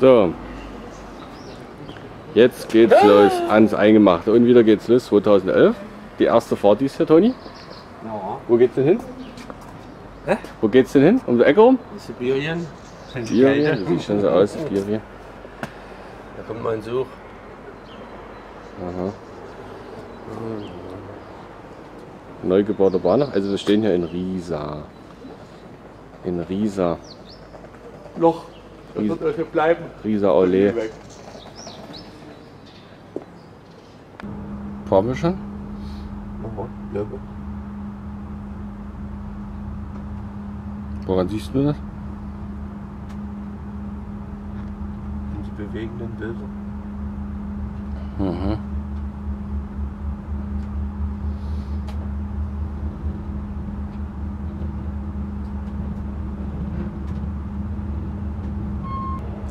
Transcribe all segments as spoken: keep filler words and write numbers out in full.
So, jetzt geht's ah. los ans Eingemachte und wieder geht's los. zweitausendelf, die erste Fahrt dies hier, Toni. Ja. Wo geht's denn hin? Hä? Wo geht's denn hin? Um die Ecke rum? In Sibirien. Sibirien, das sieht schon so aus, Sibirien. Da kommt man so. Aha. Neu gebauter Bahnhof. Also wir stehen hier in Riesa. In Riesa-Loch. Das Ries wird euch hier bleiben. Riesa-Ole. Fahren wir schon? Aha, glaube. Woran siehst du das? Die bewegenden Bilder. Mhm.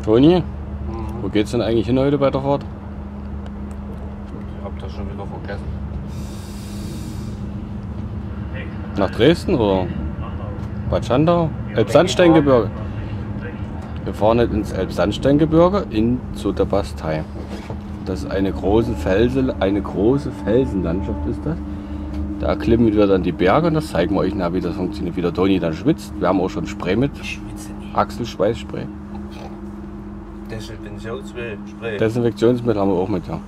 Toni, mhm. wo geht's denn eigentlich hin heute bei der Fahrt? Ich hab das schon wieder vergessen. Nach Dresden oder? Bad Schandau? Elbsandsteingebirge. Wir fahren jetzt ins Elbsandsteingebirge in, zu der Bastei. Das ist eine große, Felsen, eine große Felsenlandschaft ist das. Da erklimmen wir dann die Berge und das zeigen wir euch nachher, wie das funktioniert, wie der Toni dann schwitzt. Wir haben auch schon Spray mit. Ich schwitze nicht. Achselschweißspray. Desinfektionsmittel. Desinfektionsmittel haben wir auch mit, ja.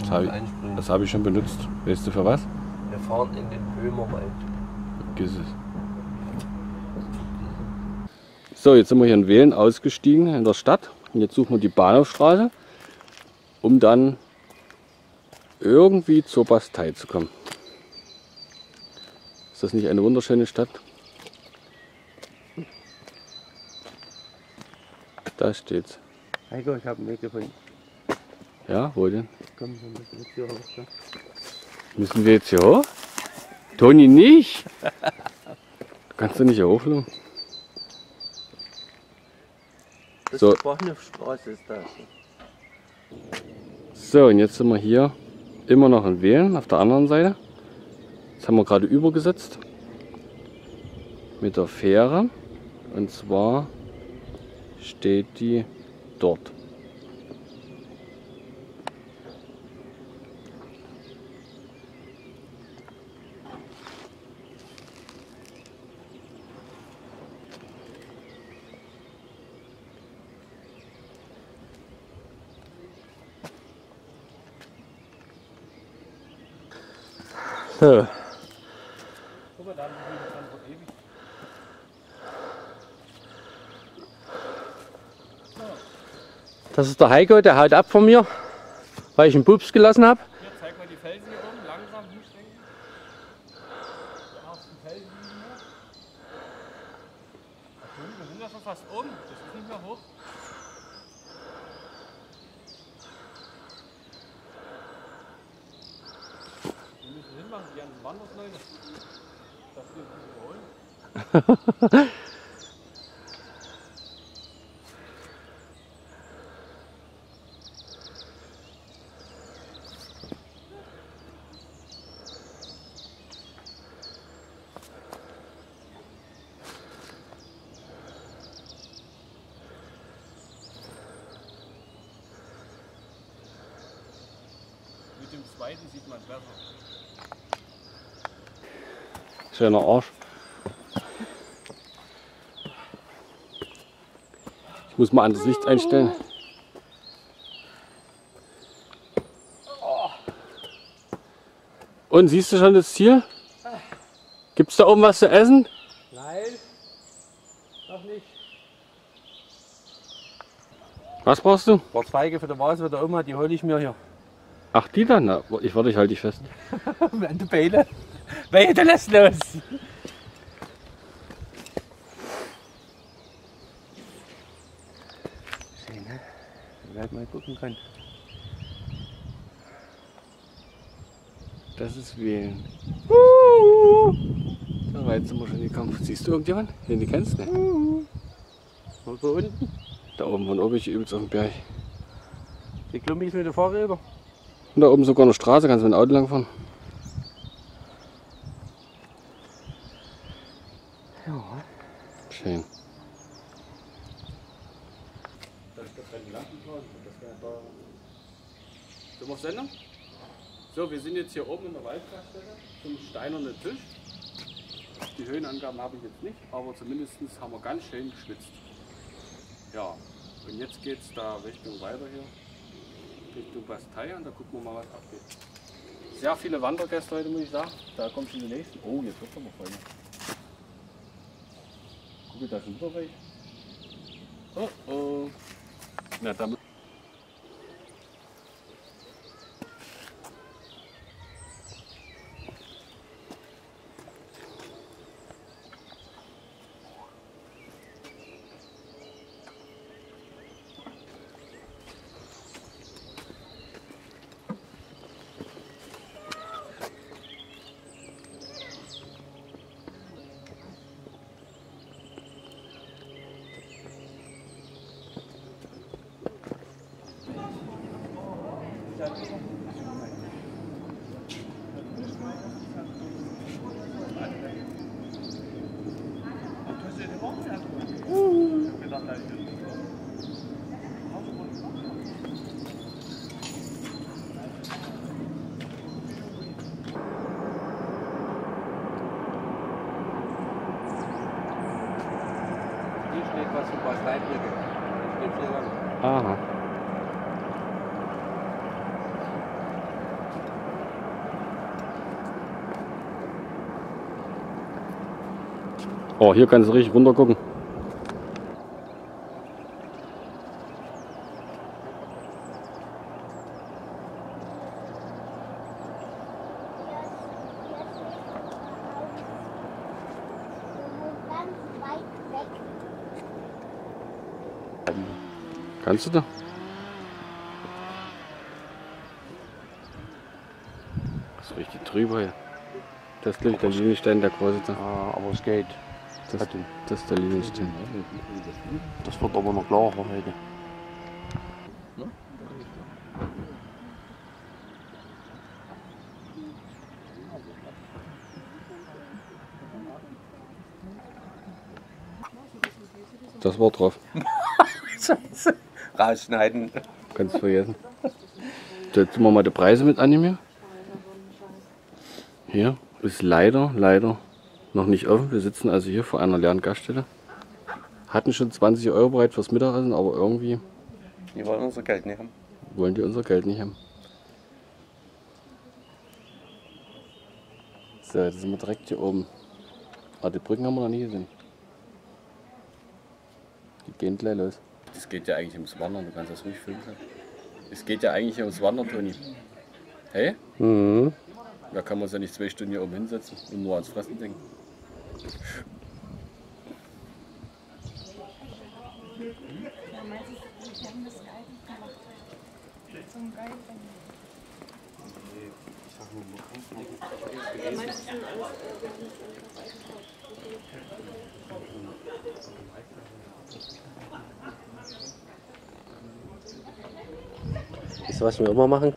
Das habe ich, das habe ich schon benutzt. Weißt du für was? Wir fahren in den Böhmerwald. Vergiss es. So, jetzt sind wir hier in Wehlen ausgestiegen in der Stadt. Und jetzt suchen wir die Bahnhofstraße, um dann irgendwie zur Bastei zu kommen. Ist das nicht eine wunderschöne Stadt? Da steht's. Heiko, ich habe einen Weg gefunden. Ja, wo denn? Komm, wir müssen jetzt hier hoch. Müssen wir jetzt hier hoch? Toni nicht! Kannst du nicht hier hochlaufen? Das so. Ist die Bahnhofstraße, ist das. So, und jetzt sind wir hier immer noch in Wehlen, auf der anderen Seite. Das haben wir gerade übergesetzt. Mit der Fähre. Und zwar steht die dort. So. Das ist der Heiko, der haut ab von mir, weil ich einen Pups gelassen habe. Hier, zeig mal die Felsen hier oben, langsam hinstrengen. Die ersten Felsen hier. Wir sind ja schon fast oben, das ist nicht mehr hoch. Wir müssen hinmachen, die ganzen Wandersleute. Das wir uns überholen. Zweiten sieht man besser. Schöner Arsch. Ich muss mal anderes Licht einstellen. Und siehst du schon das Ziel? Gibt es da oben was zu essen? Nein, noch nicht. Was brauchst du? Ich brauche Zweige für die Maus, die da oben hat, die hole ich mir hier. Ach, die dann? Na, ich warte, ich halte dich fest. Wenn du Beile. Beile, dann lass los. Schön, ne? Wenn man mal gucken kann. Das ist Wehlen. Uh, so weit sind wir schon gekommen. Siehst du irgendjemanden? Den du kennst, ne? Uh, wo da unten? Da oben von oben, ich übelst auf dem Berg. Die Klummis mit den Fahrrädern. Und da oben sogar eine Straße, kannst du mit dem Auto langfahren. Ja. Schön. Sind wir auf Sendung? So, wir sind jetzt hier oben in der Waldgaststätte zum steinernen Tisch. Die Höhenangaben habe ich jetzt nicht, aber zumindest haben wir ganz schön geschwitzt. Ja, und jetzt geht es da Richtung weiter hier, Richtung Bastei, und da gucken wir mal, was abgeht. Sehr viele Wandergäste heute, muss ich sagen. Da kommen schon die nächsten. Oh, jetzt wird es aber voll. Gucke, da sind wir weg. Oh, oh. Na, damit. Aha. Oh, hier kannst du richtig runter gucken. Kannst du da? Das ist richtig drüber hier. Das liegt der Linienstein, der quasi da. Ah, aber es geht. Das, das ist der Linienstein. Das wird aber noch klarer heute. Das war drauf. Rausschneiden. Kannst du vergessen. Setzen wir mal die Preise mit an hier. Hier ist leider, leider noch nicht offen. Wir sitzen also hier vor einer leeren Gaststätte. Hatten schon zwanzig Euro bereit fürs Mittagessen, aber irgendwie... Die wollen unser Geld nicht haben. Wollen die unser Geld nicht haben. So, jetzt sind wir direkt hier oben. Ah, die Brücken haben wir noch nie gesehen. Die gehen gleich los. Es geht ja eigentlich ums Wandern, du kannst das ruhig filmen. Es geht ja eigentlich ums Wandern, Toni. Hey? Mhm. Da kann man uns ja nicht zwei Stunden hier oben hinsetzen und nur ans Fressen denken. Weißt du, was wir immer machen?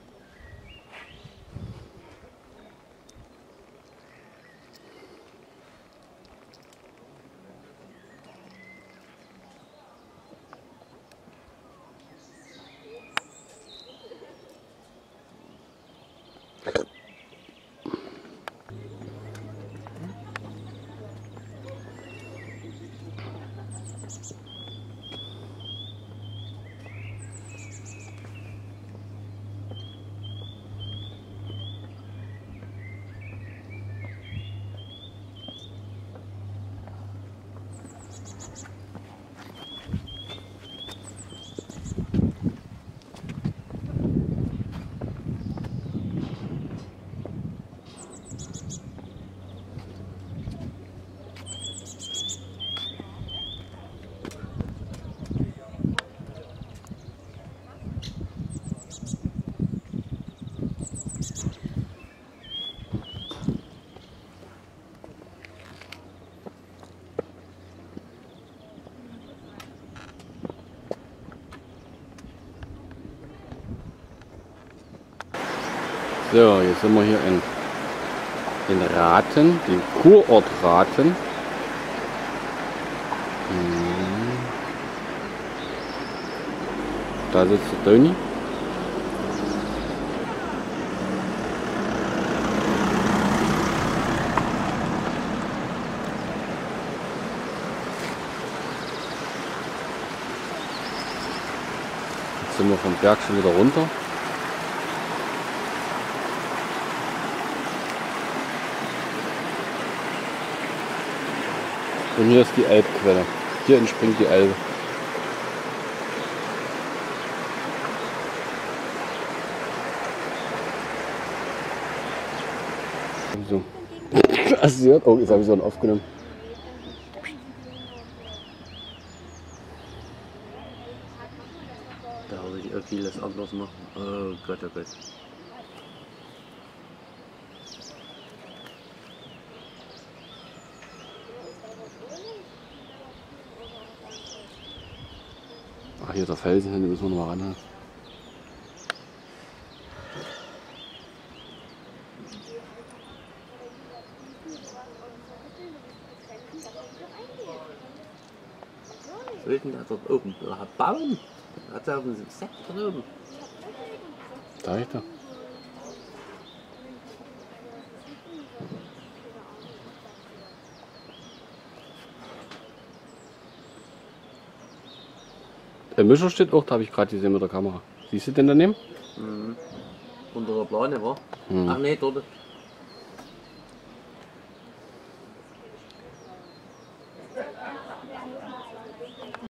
So, jetzt sind wir hier in, in Rathen, den Kurort Rathen. Da sitzt der Tony. Jetzt sind wir vom Berg schon wieder runter. Und hier ist die Elbquelle. Hier entspringt die Elbe. So. Oh, jetzt habe ich so einen aufgenommen. Da habe ich irgendwie das anders machen. Oh Gott, oh Gott. Ach, hier ist der Felsen, da müssen wir noch mal ran. Hat dort oben ein Baum, hat er auf dem Sack drüben. Da ist er. Der Mischer steht auch, da habe ich gerade gesehen mit der Kamera. Siehst du den daneben? Mhm. Unter der Plane, wa? Mhm. Ach nee, dort.